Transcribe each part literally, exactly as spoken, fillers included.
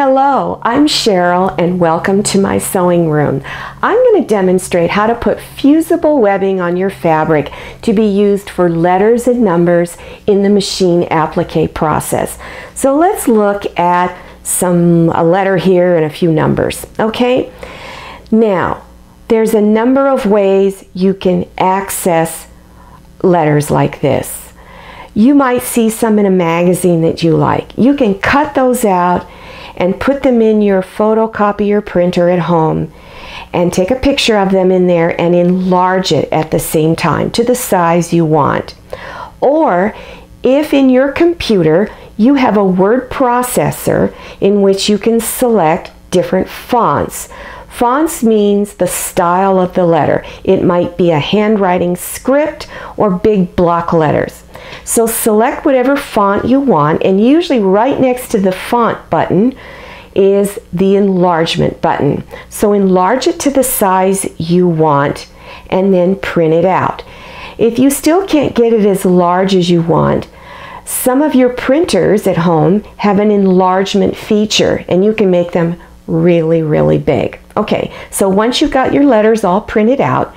Hello, I'm Cheryl and welcome to my sewing room. I'm going to demonstrate how to put fusible webbing on your fabric to be used for letters and numbers in the machine applique process. So let's look at some a letter here and a few numbers, okay? Now, there's a number of ways you can access letters like this. You might see some in a magazine that you like. You can cut those out and put them in your photocopier printer at home and take a picture of them in there and enlarge it at the same time to the size you want. Or if in your computer you have a word processor in which you can select different fonts. Fonts means the style of the letter. It might be a handwriting script or big block letters. So select whatever font you want, and usually right next to the font button is the enlargement button. So enlarge it to the size you want and then print it out. If you still can't get it as large as you want, some of your printers at home have an enlargement feature and you can make them really, really big. Okay, so once you've got your letters all printed out,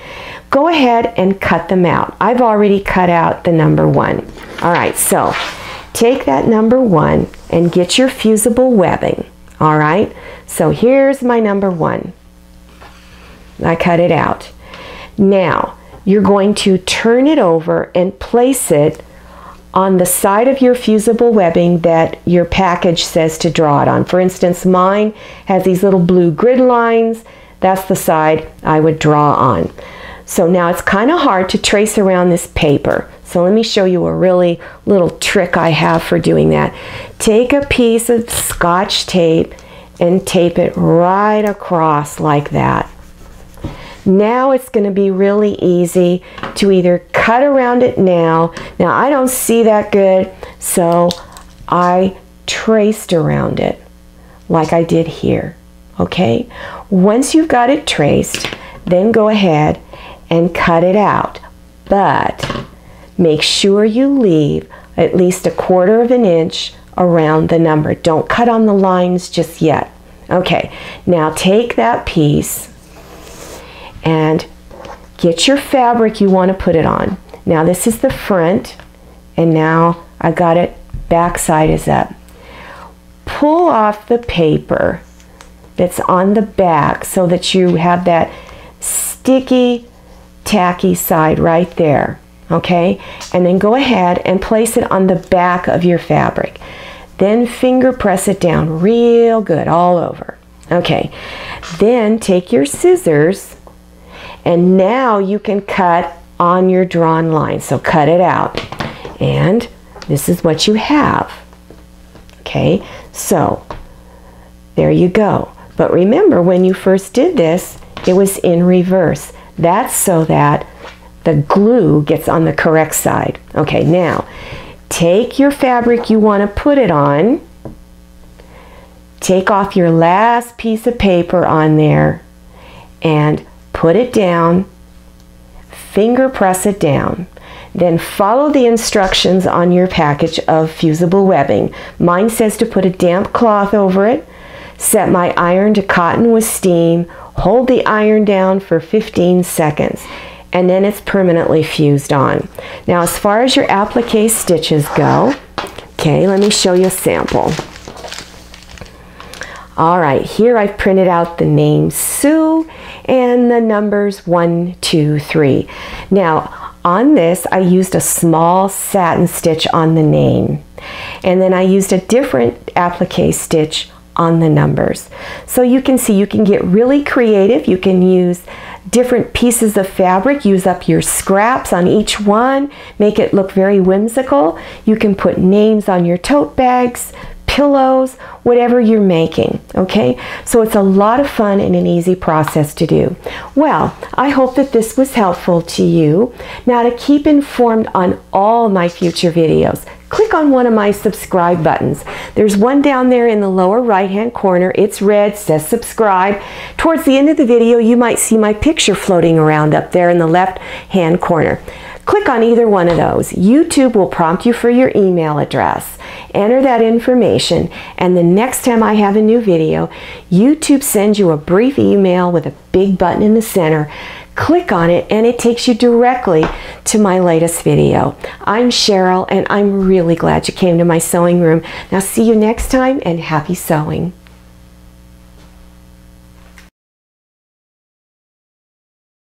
go ahead and cut them out. I've already cut out the number one. All right, so take that number one and get your fusible webbing. All right, so here's my number one. I cut it out. Now, you're going to turn it over and place it on the side of your fusible webbing that your package says to draw it on. For instance, mine has these little blue grid lines. That's the side I would draw on. So now it's kind of hard to trace around this paper. So let me show you a really little trick I have for doing that. Take a piece of Scotch tape and tape it right across like that. Now it's going to be really easy to either cut around it now. Now I don't see that good, so I traced around it like I did here. Okay? Once you've got it traced, then go ahead and cut it out, but make sure you leave at least a quarter of an inch around the number. Don't cut on the lines just yet. Okay, now take that piece and get your fabric you want to put it on. Now this is the front, and now I got it, backside is up. Pull off the paper that's on the back so that you have that sticky, tacky side right there, okay? And then go ahead and place it on the back of your fabric. Then finger press it down real good all over. Okay, then take your scissors and now you can cut on your drawn line. So cut it out, and this is what you have. Okay, so there you go. But remember, when you first did this, it was in reverse. That's so that the glue gets on the correct side. Okay, now take your fabric you want to put it on, take off your last piece of paper on there, and put it down, finger press it down. Then follow the instructions on your package of fusible webbing. Mine says to put a damp cloth over it, set my iron to cotton with steam, hold the iron down for fifteen seconds, and then it's permanently fused on. Now, as far as your applique stitches go, okay, let me show you a sample. All right, here I've printed out the name Sue and the numbers one, two, three. Now, on this, I used a small satin stitch on the name, and then I used a different applique stitch on the numbers. So you can see you can get really creative. You can use different pieces of fabric, use up your scraps on each one, make it look very whimsical. You can put names on your tote bags, pillows, whatever you're making, okay? So it's a lot of fun and an easy process to do. Well, I hope that this was helpful to you. Now, to keep informed on all my future videos, click on one of my subscribe buttons. There's one down there in the lower right-hand corner. It's red, says subscribe. Towards the end of the video, you might see my picture floating around up there in the left-hand corner. Click on either one of those. YouTube will prompt you for your email address. Enter that information, and the next time I have a new video, YouTube sends you a brief email with a big button in the center. Click on it and it takes you directly to my latest video. I'm Cheryl, and I'm really glad you came to my sewing room. Now see you next time, and happy sewing.